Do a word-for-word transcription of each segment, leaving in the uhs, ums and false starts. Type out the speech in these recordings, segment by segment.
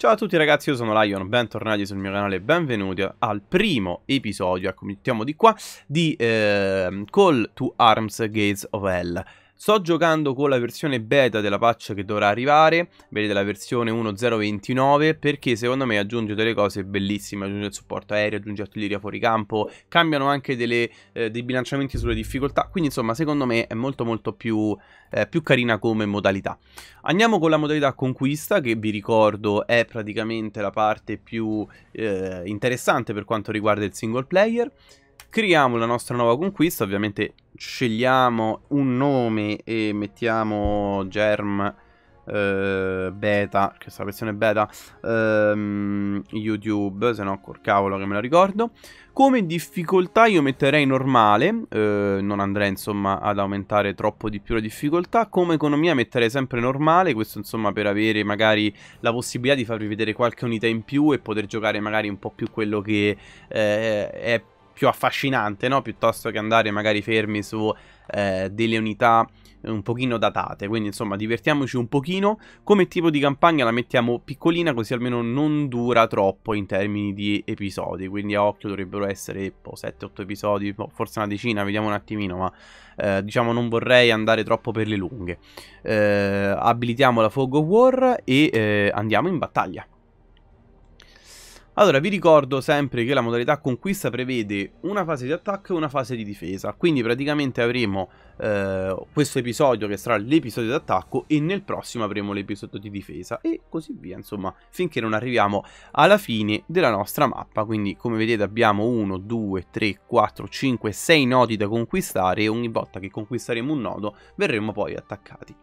Ciao a tutti ragazzi, io sono Lion, bentornati sul mio canale e benvenuti al primo episodio, ecco, mettiamo di qua, di eh, Call to Arms Gates of Hell. Sto giocando con la versione beta della patch che dovrà arrivare, vedete la versione uno punto zero ventinove, perché secondo me aggiunge delle cose bellissime, aggiunge il supporto aereo, aggiunge artiglieria fuori campo, cambiano anche delle, eh, dei bilanciamenti sulle difficoltà, quindi insomma secondo me è molto molto più, eh, più carina come modalità. Andiamo con la modalità conquista, che vi ricordo è praticamente la parte più eh, interessante per quanto riguarda il single player. Creiamo la nostra nuova conquista, ovviamente scegliamo un nome e mettiamo Germ eh, Beta, che è la versione beta, ehm, YouTube, se no col cavolo che me la ricordo. Come difficoltà io metterei normale, eh, non andrei insomma ad aumentare troppo di più la difficoltà. Come economia metterei sempre normale, questo insomma per avere magari la possibilità di farvi vedere qualche unità in più e poter giocare magari un po' più quello che eh, è più affascinante, no? Piuttosto che andare magari fermi su eh, delle unità un pochino datate. Quindi insomma divertiamoci un pochino. Come tipo di campagna la mettiamo piccolina, così almeno non dura troppo in termini di episodi. Quindi a occhio dovrebbero essere boh, sette otto episodi, forse una decina, vediamo un attimino. Ma eh, diciamo non vorrei andare troppo per le lunghe. eh, Abilitiamo la Fog of War e eh, andiamo in battaglia. Allora, vi ricordo sempre che la modalità conquista prevede una fase di attacco e una fase di difesa, quindi praticamente avremo eh, questo episodio che sarà l'episodio di attacco e nel prossimo avremo l'episodio di difesa e così via, insomma, finché non arriviamo alla fine della nostra mappa. Quindi, come vedete, abbiamo uno, due, tre, quattro, cinque, sei nodi da conquistare e ogni volta che conquisteremo un nodo verremo poi attaccati.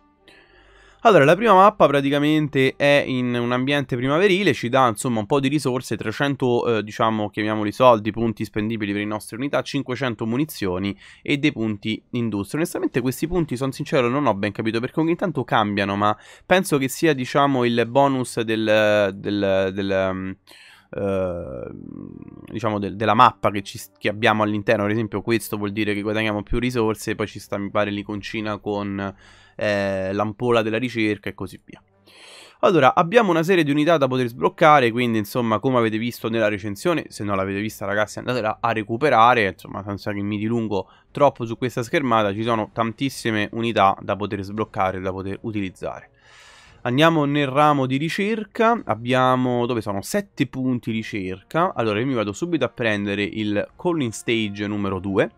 Allora, la prima mappa praticamente è in un ambiente primaverile, ci dà insomma un po' di risorse, trecento eh, diciamo, chiamiamoli soldi, punti spendibili per le nostre unità, cinquecento munizioni e dei punti industria. Onestamente questi punti, sono sincero, non ho ben capito perché ogni tanto cambiano, ma penso che sia diciamo il bonus del... del, del um... Uh, diciamo del, della mappa che, ci, che abbiamo all'interno. Ad esempio questo vuol dire che guadagniamo più risorse, poi ci sta mi pare l'iconcina con eh, l'ampolla della ricerca e così via. Allora, abbiamo una serie di unità da poter sbloccare, quindi insomma come avete visto nella recensione, se non l'avete vista ragazzi andatela a recuperare, insomma senza che mi dilungo troppo su questa schermata, ci sono tantissime unità da poter sbloccare, da poter utilizzare. Andiamo nel ramo di ricerca, abbiamo, dove sono, sette punti ricerca. Allora io mi vado subito a prendere il Calling Stage numero due,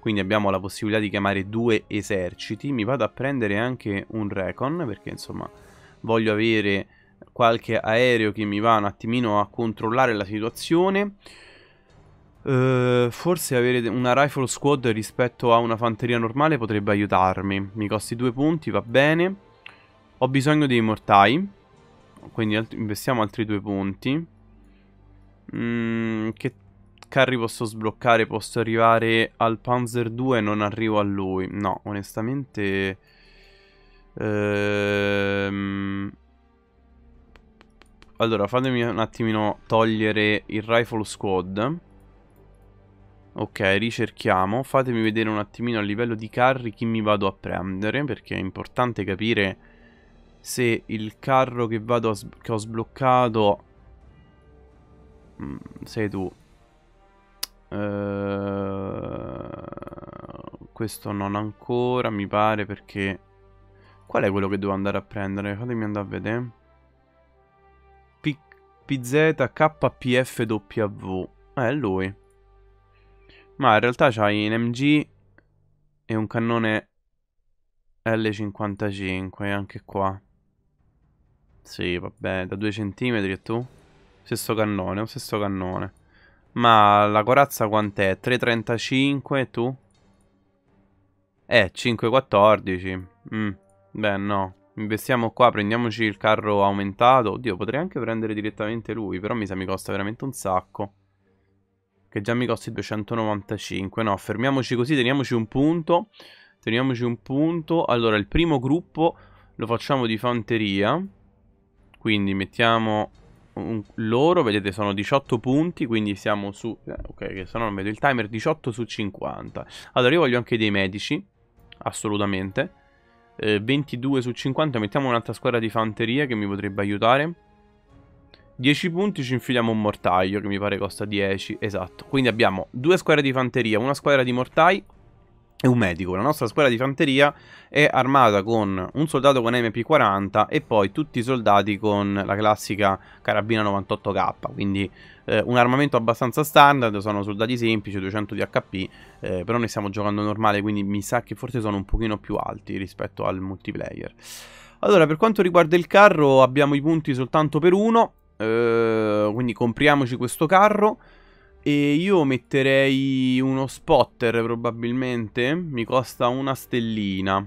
quindi abbiamo la possibilità di chiamare due eserciti. Mi vado a prendere anche un Recon, perché insomma voglio avere qualche aereo che mi va un attimino a controllare la situazione. Uh, forse avere una Rifle Squad rispetto a una fanteria normale potrebbe aiutarmi. Mi costi due punti, va bene. Ho bisogno dei mortai, quindi alt investiamo altri due punti. Mm, che carri posso sbloccare? Posso arrivare al Panzer due, non arrivo a lui. No, onestamente... Ehm... Allora, fatemi un attimino togliere il Rifle Squad. Ok, ricerchiamo. Fatemi vedere un attimino a livello di carri chi mi vado a prendere, perché è importante capire... se il carro che, vado che ho sbloccato mm, sei tu. uh, Questo non ancora mi pare, perché qual è quello che devo andare a prendere? Fatemi andare a vedere. P Z K P F W, eh, è lui. Ma in realtà c'hai un M G e un cannone L cinquantacinque anche qua. Sì, vabbè, da due centimetri e tu? Stesso cannone, stesso cannone. Ma la corazza quant'è? tre trentacinque e tu? Eh, cinque quattordici. Mm, beh, no. Investiamo qua, prendiamoci il carro aumentato. Oddio, potrei anche prendere direttamente lui, però mi sa mi costa veramente un sacco. Che già mi costi duecentonovantacinque. No, fermiamoci così, teniamoci un punto. Teniamoci un punto. Allora, il primo gruppo lo facciamo di fanteria, quindi mettiamo un, loro, vedete sono diciotto punti, quindi siamo su, eh, ok, che se no non vedo il timer, diciotto su cinquanta. Allora io voglio anche dei medici, assolutamente, eh, ventidue su cinquanta, mettiamo un'altra squadra di fanteria che mi potrebbe aiutare. dieci punti, ci infiliamo un mortaio che mi pare costa dieci, esatto. Quindi abbiamo due squadre di fanteria, una squadra di mortai e un medico. La nostra squadra di fanteria è armata con un soldato con M P quaranta e poi tutti i soldati con la classica carabina novantotto K. Quindi eh, un armamento abbastanza standard, sono soldati semplici, duecento di H P, eh, però noi stiamo giocando normale, quindi mi sa che forse sono un pochino più alti rispetto al multiplayer. Allora, per quanto riguarda il carro abbiamo i punti soltanto per uno. Uh, quindi compriamoci questo carro. E io metterei uno spotter probabilmente. Mi costa una stellina,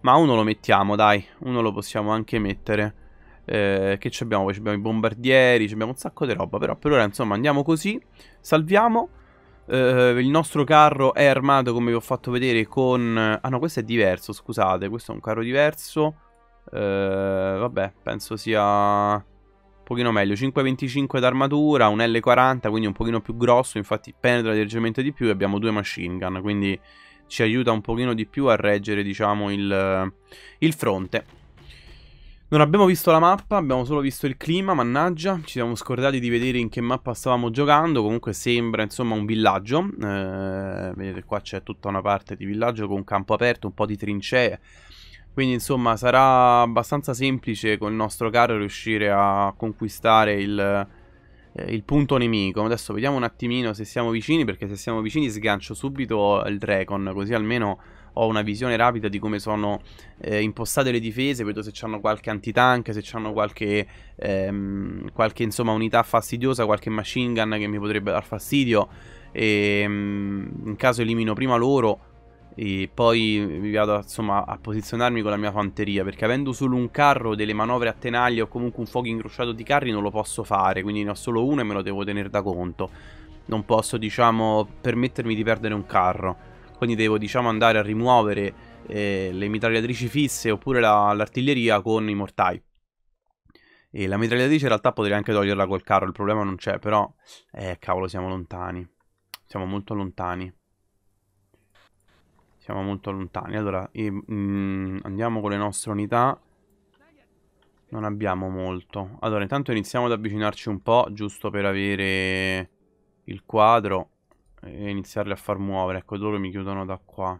ma uno lo mettiamo, dai. Uno lo possiamo anche mettere. uh, Che abbiamo poi? Abbiamo i bombardieri, abbiamo un sacco di roba. Però per ora insomma andiamo così. Salviamo. Uh, il nostro carro è armato, come vi ho fatto vedere, con... Ah no, questo è diverso, scusate. Questo è un carro diverso. Uh, vabbè, penso sia un pochino meglio. Cinque virgola venticinque d'armatura, un L quaranta, quindi un pochino più grosso, infatti penetra leggermente di più e abbiamo due machine gun, quindi ci aiuta un pochino di più a reggere, diciamo, il, il fronte. Non abbiamo visto la mappa, abbiamo solo visto il clima, mannaggia. Ci siamo scordati di vedere in che mappa stavamo giocando. Comunque sembra, insomma, un villaggio. eh, Vedete qua c'è tutta una parte di villaggio con campo aperto, un po' di trincee. Quindi insomma sarà abbastanza semplice con il nostro carro riuscire a conquistare il, eh, il punto nemico. Adesso vediamo un attimino se siamo vicini, perché se siamo vicini sgancio subito il Dragon, così almeno ho una visione rapida di come sono eh, impostate le difese. Vedo se c'hanno qualche antitank, se c'hanno qualche, ehm, qualche insomma, unità fastidiosa, qualche machine gun che mi potrebbe dar fastidio. E, ehm, in caso elimino prima loro e poi mi vado insomma a posizionarmi con la mia fanteria, perché avendo solo un carro, delle manovre a tenaglia o comunque un fuoco incrociato di carri non lo posso fare, quindi ne ho solo uno e me lo devo tenere da conto. Non posso, diciamo, permettermi di perdere un carro, quindi devo, diciamo, andare a rimuovere eh, le mitragliatrici fisse oppure l'artiglieria la, con i mortai. E la mitragliatrice in realtà potrei anche toglierla col carro, il problema non c'è, però eh cavolo, siamo lontani, siamo molto lontani. Siamo molto lontani. Allora, e, mm, andiamo con le nostre unità. Non abbiamo molto. Allora, intanto iniziamo ad avvicinarci un po', giusto per avere il quadro e iniziarli a far muovere. Ecco, loro mi chiudono da qua.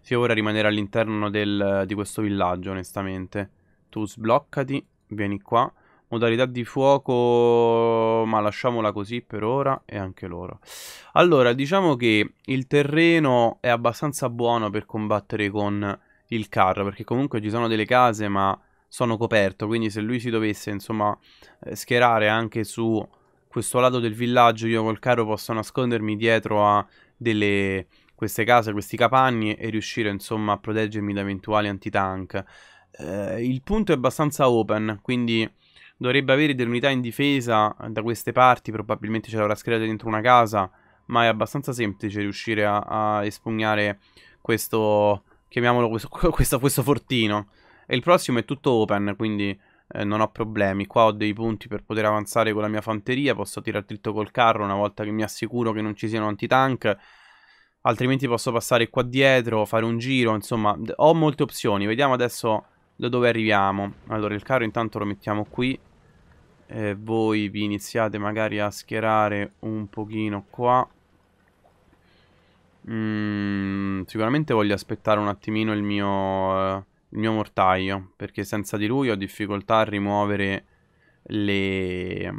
Sì, ora rimanere all'interno di questo villaggio, onestamente. Tu sbloccati, vieni qua. Modalità di fuoco, ma lasciamola così per ora, e anche loro. Allora, diciamo che il terreno è abbastanza buono per combattere con il carro, perché comunque ci sono delle case ma sono coperto, quindi se lui si dovesse insomma schierare anche su questo lato del villaggio, io col carro posso nascondermi dietro a delle, queste case, questi capanni, e riuscire insomma a proteggermi da eventuali antitank. Eh, il punto è abbastanza open, quindi dovrebbe avere delle unità in difesa da queste parti, probabilmente ce l'avrà schierata dentro una casa, ma è abbastanza semplice riuscire a, a espugnare questo, chiamiamolo questo, questo, questo fortino. E il prossimo è tutto open, quindi eh, non ho problemi. Qua ho dei punti per poter avanzare con la mia fanteria, posso tirare dritto col carro una volta che mi assicuro che non ci siano antitank, altrimenti posso passare qua dietro, fare un giro, insomma ho molte opzioni. Vediamo adesso da dove arriviamo. Allora, il carro intanto lo mettiamo qui. Eh, voi vi iniziate magari a schierare un pochino qua. mm, Sicuramente voglio aspettare un attimino il mio, eh, il mio mortaio, perché senza di lui ho difficoltà a rimuovere le,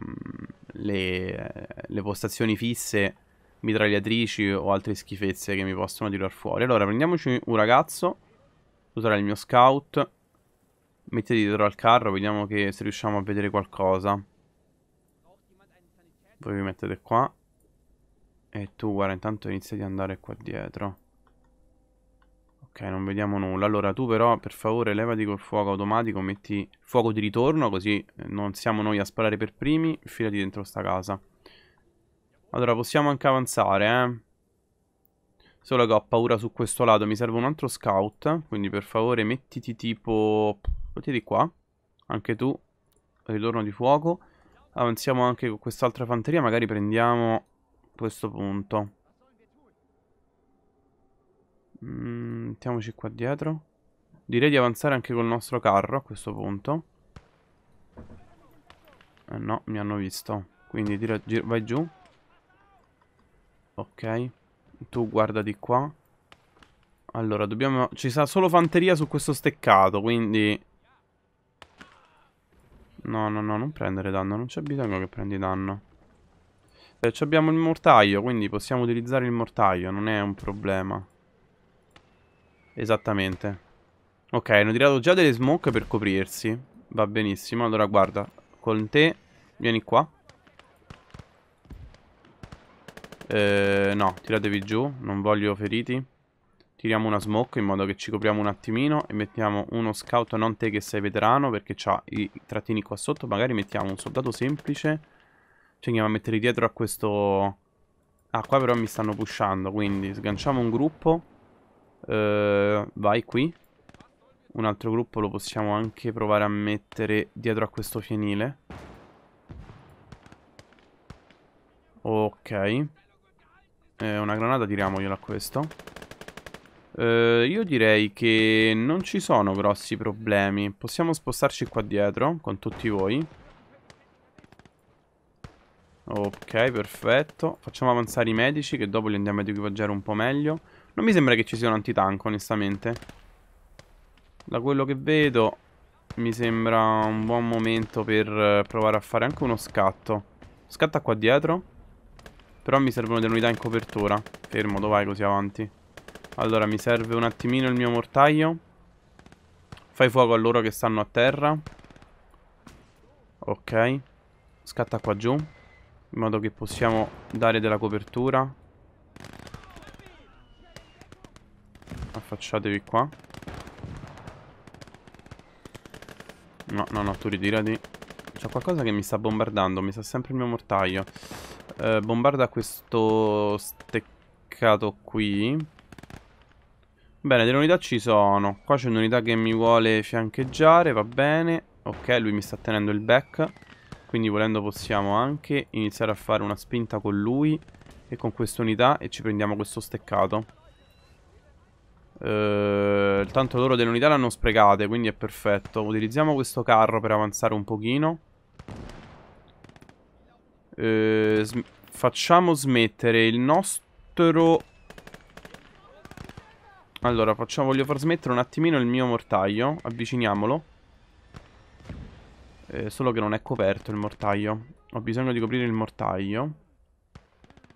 le, le postazioni fisse, mitragliatrici o altre schifezze che mi possono tirar fuori. Allora prendiamoci un ragazzo, userò il mio scout. Mettiti dietro al carro, vediamo che se riusciamo a vedere qualcosa. Voi vi mettete qua. E tu, guarda, intanto inizia ad andare qua dietro. Ok, non vediamo nulla. Allora tu però, per favore, levati col fuoco automatico, metti fuoco di ritorno, così non siamo noi a sparare per primi. Filati dentro sta casa. Allora, possiamo anche avanzare, eh. Solo che ho paura su questo lato. Mi serve un altro scout, quindi per favore mettiti tipo... Mettiti qua. Anche tu. Ritorno di fuoco. Avanziamo anche con quest'altra fanteria. Magari prendiamo questo punto. Mm, mettiamoci qua dietro. Direi di avanzare anche col nostro carro a questo punto. no, mi hanno visto. Quindi tira, gira, vai giù. Ok. Tu guarda di qua. Allora, dobbiamo... Ci sta solo fanteria su questo steccato, quindi... No, no, no, non prendere danno. Non c'è bisogno che prendi danno. Eh, abbiamo il mortaio, quindi possiamo utilizzare il mortaio. Non è un problema. Esattamente. Ok, hanno tirato già delle smoke per coprirsi. Va benissimo. Allora, guarda. Con te, vieni qua. Eh, no, tiratevi giù. Non voglio feriti. Tiriamo una smoke in modo che ci copriamo un attimino. E mettiamo uno scout, non te che sei veterano, perché c'ha i trattini qua sotto. Magari mettiamo un soldato semplice. Ci andiamo a mettere dietro a questo... Ah, qua però mi stanno pushando. Quindi sganciamo un gruppo. eh, Vai qui. Un altro gruppo lo possiamo anche provare a mettere dietro a questo fienile. Ok. eh, Una granata tiriamogliela a questo. Uh, io direi che non ci sono grossi problemi. Possiamo spostarci qua dietro con tutti voi. Ok, perfetto. Facciamo avanzare i medici, che dopo li andiamo ad equipaggiare un po' meglio. Non mi sembra che ci sia un antitanco, onestamente. Da quello che vedo mi sembra un buon momento per provare a fare anche uno scatto. Scatta qua dietro. Però mi servono delle unità in copertura. Fermo, dov'è così avanti? Allora, mi serve un attimino il mio mortaio. Fai fuoco a loro che stanno a terra. Ok. Scatta qua giù, in modo che possiamo dare della copertura. Affacciatevi qua. No, no, no, tu ritirati. C'è qualcosa che mi sta bombardando. Mi sta sempre il mio mortaio. eh, Bombarda questo steccato qui. Bene, delle unità ci sono. Qua c'è un'unità che mi vuole fiancheggiare, va bene. Ok, lui mi sta tenendo il back. Quindi volendo possiamo anche iniziare a fare una spinta con lui e con questa unità, e ci prendiamo questo steccato. eh, Tanto loro delle unità l'hanno sprecate, quindi è perfetto. Utilizziamo questo carro per avanzare un pochino. eh, sm Facciamo smettere il nostro... Allora, facciamo, voglio far smettere un attimino il mio mortaio. Avviciniamolo. eh, Solo che non è coperto il mortaio. Ho bisogno di coprire il mortaio.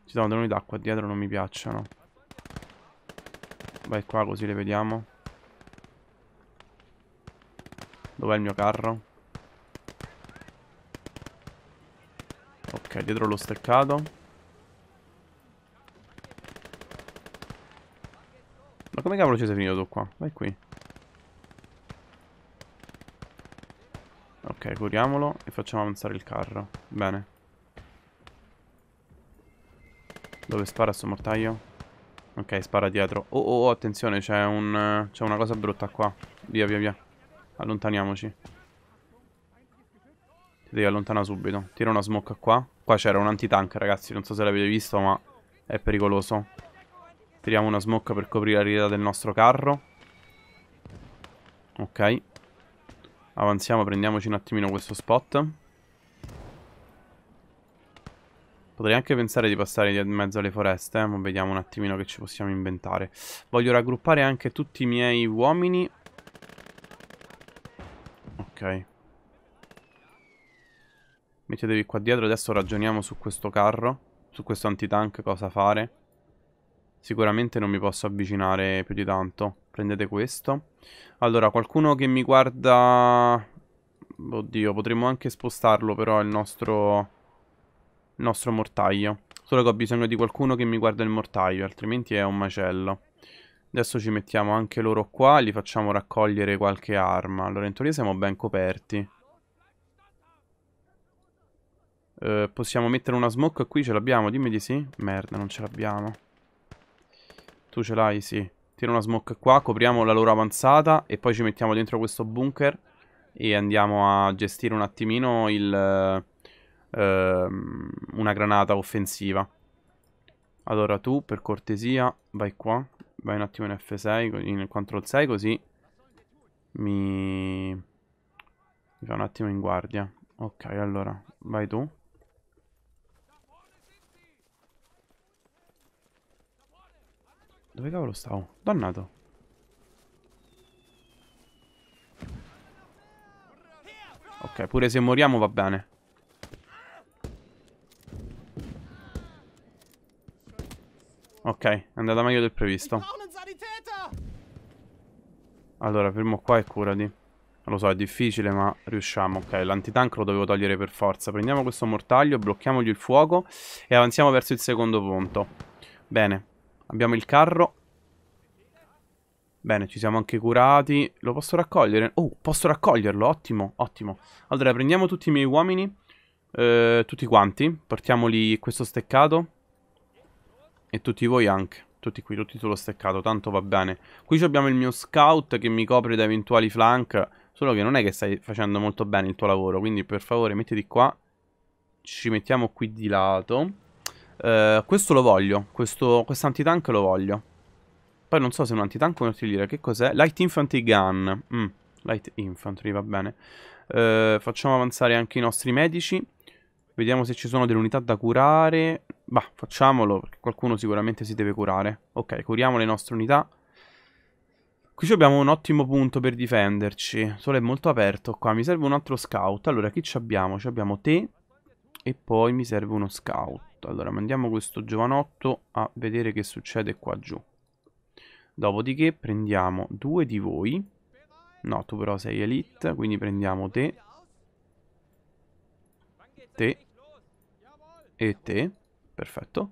Ci sono delle unità qua dietro, non mi piacciono. Vai qua così le vediamo. Dov'è il mio carro? Ok, dietro l'ho steccato. Ma come cavolo ci sei finito tu qua? Vai qui. Ok, curiamolo e facciamo avanzare il carro. Bene. Dove spara sto mortaio? Ok, spara dietro. Oh, oh, oh, attenzione, c'è un... c'è una cosa brutta qua. Via, via, via. Allontaniamoci. Ti devi allontanare subito. Tira una smoke qua. Qua c'era un antitank, ragazzi. Non so se l'avete visto, ma è pericoloso. Tiriamo una smoke per coprire la riga del nostro carro. Ok. Avanziamo, prendiamoci un attimino questo spot. Potrei anche pensare di passare in mezzo alle foreste, eh, ma vediamo un attimino che ci possiamo inventare. Voglio raggruppare anche tutti i miei uomini. Ok. Mettetevi qua dietro, adesso ragioniamo su questo carro, su questo antitank, cosa fare. Sicuramente non mi posso avvicinare più di tanto. Prendete questo. Allora, qualcuno che mi guarda... Oddio, potremmo anche spostarlo però il nostro... il nostro mortaio. Solo che ho bisogno di qualcuno che mi guarda il mortaio, altrimenti è un macello. Adesso ci mettiamo anche loro qua. Li facciamo raccogliere qualche arma. Allora, in teoria siamo ben coperti. eh, Possiamo mettere una smoke qui, ce l'abbiamo? Dimmi di sì. Merda, non ce l'abbiamo. Tu ce l'hai, sì. Tira una smoke qua, copriamo la loro avanzata e poi ci mettiamo dentro questo bunker e andiamo a gestire un attimino il, eh, una granata offensiva. Allora tu, per cortesia, vai qua. Vai un attimo in F sei, in control sei, così mi... mi fa un attimo in guardia. Ok, allora, vai tu. Dove cavolo stavo? Dannato. Ok, pure se moriamo va bene. Ok, è andata meglio del previsto. Allora, fermo qua e curati. Lo so, è difficile, ma riusciamo. Ok, l'antitank lo dovevo tagliere per forza. Prendiamo questo mortaio, blocchiamogli il fuoco e avanziamo verso il secondo punto. Bene, abbiamo il carro. Bene, ci siamo anche curati. Lo posso raccogliere? Oh, posso raccoglierlo, ottimo, ottimo. Allora, prendiamo tutti i miei uomini, eh, tutti quanti. Portiamoli questo steccato. E tutti voi anche. Tutti qui, tutti sullo steccato, tanto va bene. Qui abbiamo il mio scout che mi copre da eventuali flank. Solo che non è che stai facendo molto bene il tuo lavoro, quindi per favore mettiti qua. Ci mettiamo qui di lato. uh, Questo lo voglio, questo quest antitank lo voglio. Poi non so se è un antitank o un'artiglieria. Che cos'è? Light Infantry Gun. mm, Light Infantry, va bene. uh, Facciamo avanzare anche i nostri medici. Vediamo se ci sono delle unità da curare. Bah, facciamolo, perché qualcuno sicuramente si deve curare. Ok, curiamo le nostre unità. Qui abbiamo un ottimo punto per difenderci. Solo è molto aperto qua, mi serve un altro scout. Allora, chi ci abbiamo? Ci abbiamo te. E poi mi serve uno scout. Allora, mandiamo questo giovanotto a vedere che succede qua giù. Dopodiché prendiamo due di voi. No, tu però sei elite, quindi prendiamo te. Te e te, perfetto.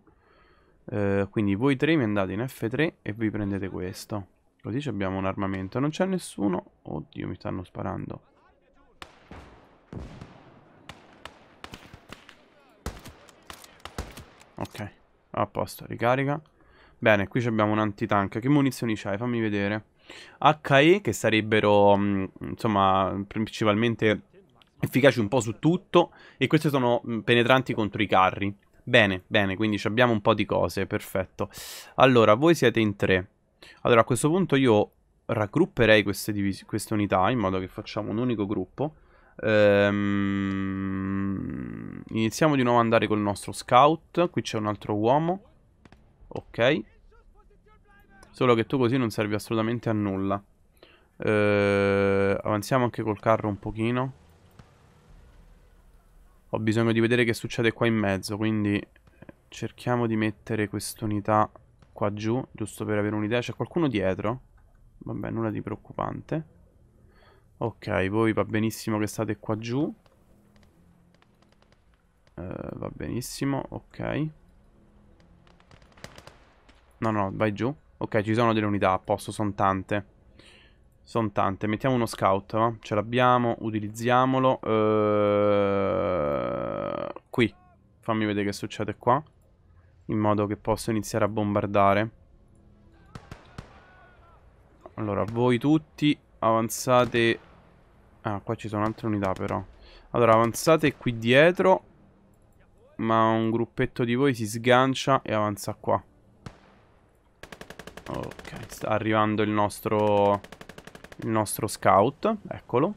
eh, Quindi voi tre mi andate in F tre e vi prendete questo. Così abbiamo un armamento. Non c'è nessuno. Oddio, mi stanno sparando. Ok, a posto, ricarica. Bene, qui abbiamo un antitank. Che munizioni c'hai? Fammi vedere. H E, che sarebbero mh, insomma principalmente efficaci un po' su tutto. E queste sono penetranti contro i carri. Bene, bene, quindi abbiamo un po' di cose. Perfetto. Allora, voi siete in tre. Allora, a questo punto io raggrupperei queste, queste unità, in modo che facciamo un unico gruppo. ehm, Iniziamo di nuovo ad andare col nostro scout. Qui c'è un altro uomo. Ok. Solo che tu così non servi assolutamente a nulla. ehm, Avanziamo anche col carro un pochino. Ho bisogno di vedere che succede qua in mezzo, quindi cerchiamo di mettere quest'unità qua giù, giusto per avere un'idea. C'è qualcuno dietro? Vabbè, nulla di preoccupante. Ok, voi va benissimo che state qua giù. uh, Va benissimo, ok. No, no, vai giù. Ok, ci sono delle unità a posto, sono tante. Sono tante, mettiamo uno scout, eh? Ce l'abbiamo, utilizziamolo. Ehm... Qui, fammi vedere che succede qua, in modo che posso iniziare a bombardare. Allora, voi tutti avanzate. Ah, qua ci sono altre unità però. Allora, avanzate qui dietro. Ma un gruppetto di voi si sgancia e avanza qua. Ok, sta arrivando il nostro... il nostro scout, eccolo.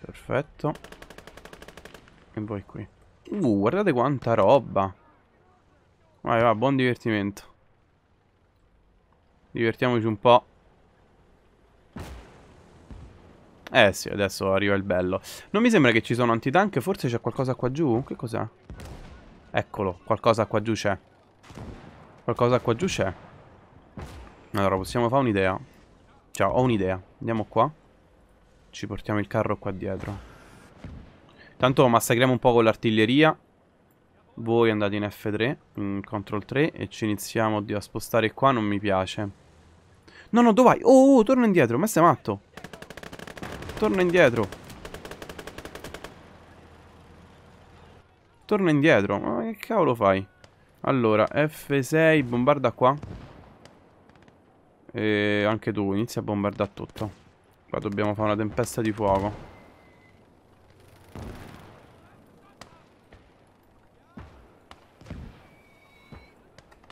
Perfetto. E voi qui. Uh, guardate quanta roba. Vai, va, buon divertimento. Divertiamoci un po'. Eh sì, adesso arriva il bello. Non mi sembra che ci sono antitank, forse c'è qualcosa qua giù? Che cos'è? Eccolo, qualcosa qua giù c'è. Qualcosa qua giù c'è. Allora, possiamo fare un'idea. Cioè, ho un'idea. Andiamo qua. Ci portiamo il carro qua dietro. Tanto massacriamo un po' con l'artiglieria. Voi andate in F tre, in Control tre, e ci iniziamo a spostare qua. Non mi piace. No, no, dove vai? Oh, oh, torna indietro. Ma sei matto? Torna indietro. Torna indietro. Ma che cavolo fai? Allora, F sei, bombarda qua. E anche tu inizia a bombardare tutto. Qua dobbiamo fare una tempesta di fuoco.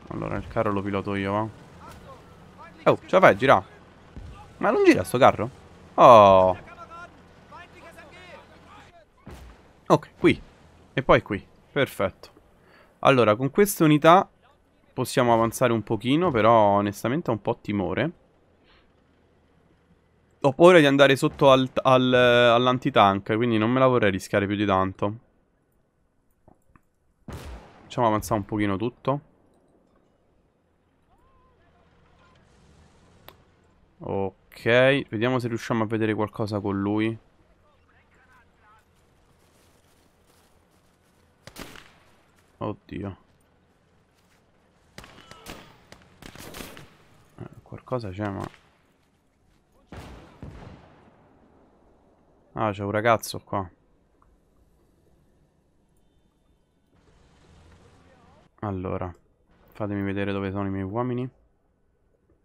Allora, il carro lo piloto io, va. Oh, ce la fai a girare? Ma non gira sto carro? Oh. Ok, qui. E poi qui. Perfetto. Allora, con queste unità possiamo avanzare un pochino, però onestamente ho un po' timore. Ho paura di andare sotto al, al, all'antitank, quindi non me la vorrei rischiare più di tanto. Facciamo avanzare un pochino tutto. Ok, vediamo se riusciamo a vedere qualcosa con lui. Oddio. Eh, qualcosa c'è, ma... Ah, c'è un ragazzo qua. Allora, fatemi vedere dove sono i miei uomini.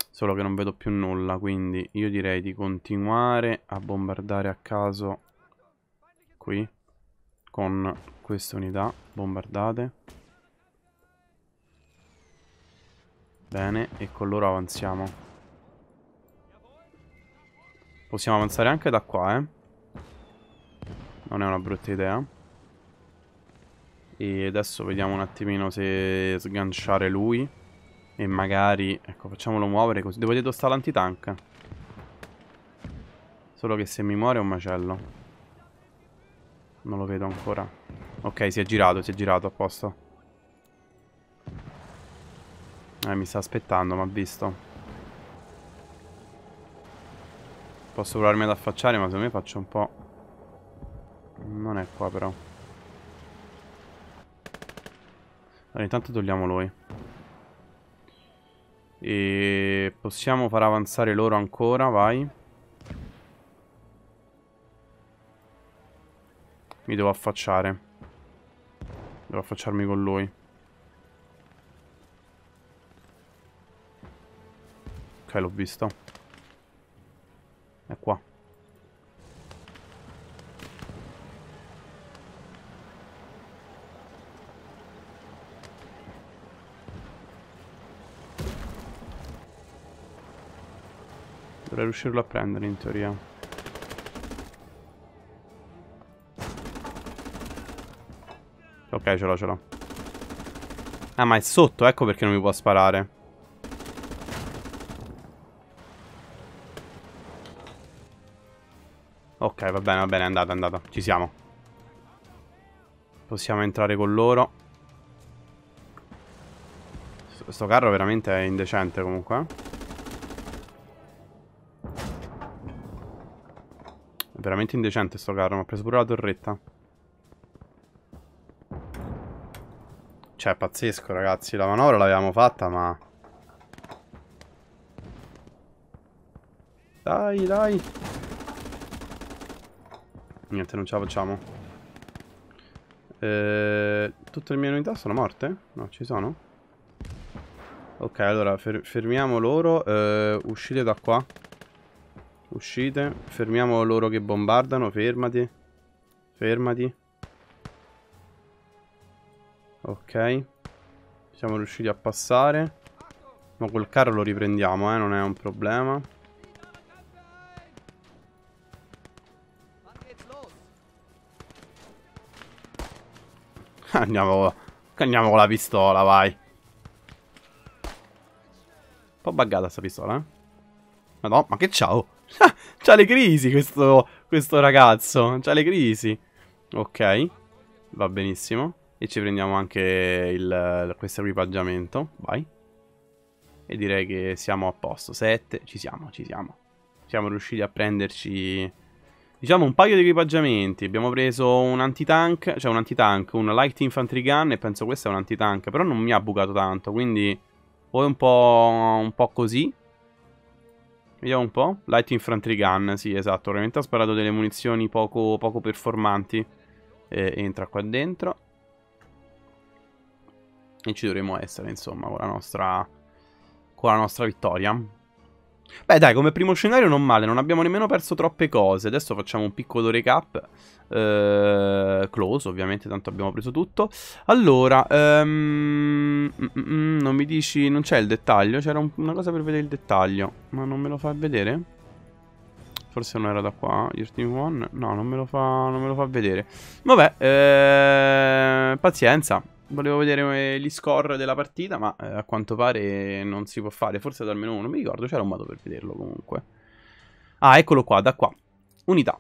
Solo che non vedo più nulla, quindi io direi di continuare a bombardare a caso qui. Con queste unità bombardate. Bene, e con loro avanziamo. Possiamo avanzare anche da qua, eh. Non è una brutta idea. E adesso vediamo un attimino se sganciare lui. E magari, ecco, facciamolo muovere così. Devo dietro sta l'antitank. Solo che se mi muore è un macello. Non lo vedo ancora. Ok, si è girato, si è girato apposta. Eh, mi sta aspettando, ma ha visto. Posso provarmi ad affacciare, ma secondo me faccio un po'... Non è qua, però. Allora, intanto togliamo lui. E... possiamo far avanzare loro ancora, vai. Mi devo affacciare. Devo affacciarmi con lui. Ok, l'ho visto. È qua. Dovrei riuscirlo a prendere in teoria. Ok, ce l'ho, ce l'ho. Ah, ma è sotto, ecco perché non mi può sparare. Ok, va bene, va bene, è andata, è andata. Ci siamo. Possiamo entrare con loro. Sto carro veramente è indecente comunque. È veramente indecente sto carro, mi ha preso pure la torretta. Cioè, è pazzesco, ragazzi. La manovra l'avevamo fatta, ma... Dai, dai. Niente, non ce la facciamo. Eh, tutte le mie unità sono morte? No, ci sono? Ok, allora, fer fermiamo loro. Eh, uscite da qua. Uscite. Fermiamo loro che bombardano. Fermati. Fermati. Ok, siamo riusciti a passare. Ma quel carro lo riprendiamo, eh, non è un problema. Andiamo, andiamo con la pistola, vai. Un po' buggata sta pistola, eh. Madonna, ma che c'ha? Oh. C'ha le crisi questo, questo ragazzo, c'ha le crisi. Ok, va benissimo. E ci prendiamo anche il, questo equipaggiamento. Vai. E direi che siamo a posto. Sette. Ci siamo, ci siamo. Siamo riusciti a prenderci, diciamo, un paio di equipaggiamenti. Abbiamo preso un antitank. Cioè un antitank, un light infantry gun. E penso questo è un antitank. Però non mi ha bucato tanto. Quindi o è un po', un po' così. Vediamo un po'. Light infantry gun. Sì, esatto. Ovviamente ha sparato delle munizioni poco, poco performanti. E entra qua dentro. E ci dovremmo essere, insomma, con la nostra, con la nostra vittoria. Beh, dai, come primo scenario non male. Non abbiamo nemmeno perso troppe cose. Adesso facciamo un piccolo recap. Eh, close, ovviamente, tanto abbiamo preso tutto. Allora, um, mm, mm, non mi dici... Non c'è il dettaglio? C'era un, una cosa per vedere il dettaglio. Ma non me lo fa vedere? forse non era da qua. Your team one. No, non me lo fa, non me lo fa vedere. Vabbè, eh, pazienza. Volevo vedere gli score della partita, ma eh, a quanto pare non si può fare. Forse da almeno uno, mi ricordo, c'era un modo per vederlo comunque. Ah, eccolo qua, da qua. Unità.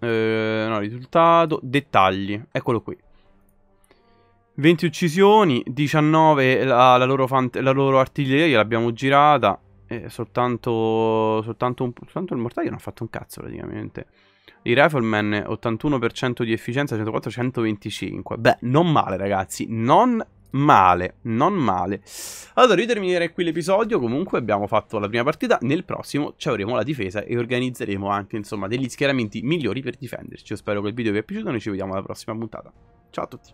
Eh, no, risultato, dettagli. Eccolo qui. venti uccisioni, diciannove la, la, loro, la loro artiglieria l'abbiamo girata. Eh, soltanto, soltanto, un, soltanto il mortaio non ha fatto un cazzo praticamente. I rifleman ottantuno per cento di efficienza, centoquattro centoventicinque. Beh, non male ragazzi, non male, non male. Allora io terminerei qui l'episodio. Comunque abbiamo fatto la prima partita. Nel prossimo ci avremo la difesa e organizzeremo anche insomma degli schieramenti migliori per difenderci. Io spero che il video vi è piaciuto, noi ci vediamo alla prossima puntata. Ciao a tutti.